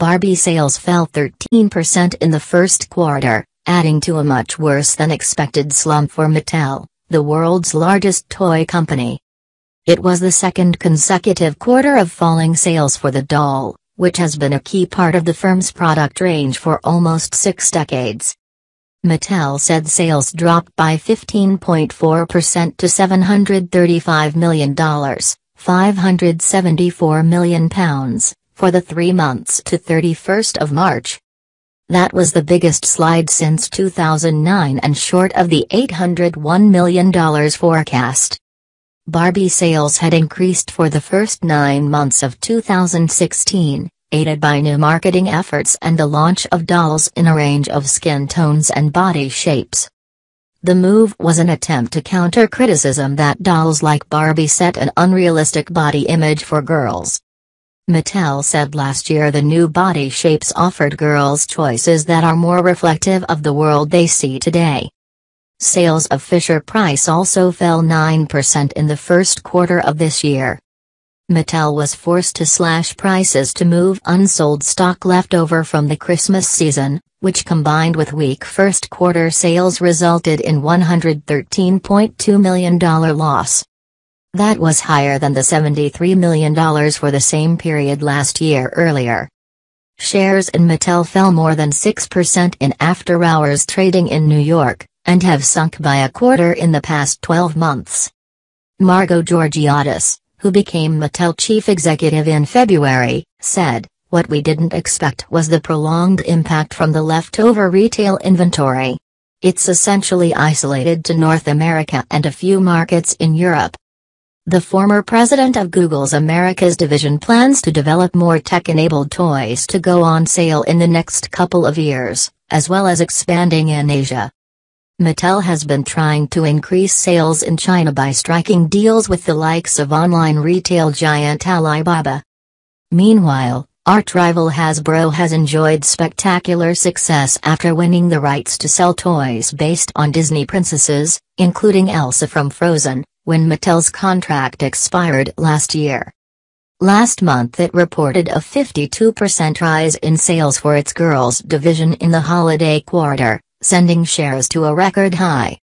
Barbie sales fell 13% in the first quarter, adding to a much worse than expected slump for Mattel, the world's largest toy company. It was the second consecutive quarter of falling sales for the doll, which has been a key part of the firm's product range for almost 6 decades. Mattel said sales dropped by 15.4% to $735 million, £574 million, for the 3 months to 31st of March. That was the biggest slide since 2009 and short of the $801 million forecast. Barbie sales had increased for the first 9 months of 2016, aided by new marketing efforts and the launch of dolls in a range of skin tones and body shapes. The move was an attempt to counter criticism that dolls like Barbie set an unrealistic body image for girls. Mattel said last year the new body shapes offered girls choices that are more reflective of the world they see today. Sales of Fisher-Price also fell 9% in the first quarter of this year. Mattel was forced to slash prices to move unsold stock left over from the Christmas season, which combined with weak first quarter sales resulted in $113.2 million loss. That was higher than the $73 million for the same period last year earlier. Shares in Mattel fell more than 6% in after-hours trading in New York, and have sunk by a quarter in the past 12 months. Margo Georgiadis, who became Mattel chief executive in February, said, "What we didn't expect was the prolonged impact from the leftover retail inventory. It's essentially isolated to North America and a few markets in Europe." The former president of Google's Americas division plans to develop more tech-enabled toys to go on sale in the next couple of years, as well as expanding in Asia. Mattel has been trying to increase sales in China by striking deals with the likes of online retail giant Alibaba. Meanwhile, arch rival Hasbro has enjoyed spectacular success after winning the rights to sell toys based on Disney princesses, including Elsa from Frozen, when Mattel's contract expired last year. Last month it reported a 52% rise in sales for its girls division in the holiday quarter, sending shares to a record high.